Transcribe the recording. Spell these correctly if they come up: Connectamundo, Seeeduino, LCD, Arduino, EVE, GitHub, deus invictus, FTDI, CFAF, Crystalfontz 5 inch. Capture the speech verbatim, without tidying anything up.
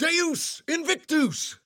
Deus invictus!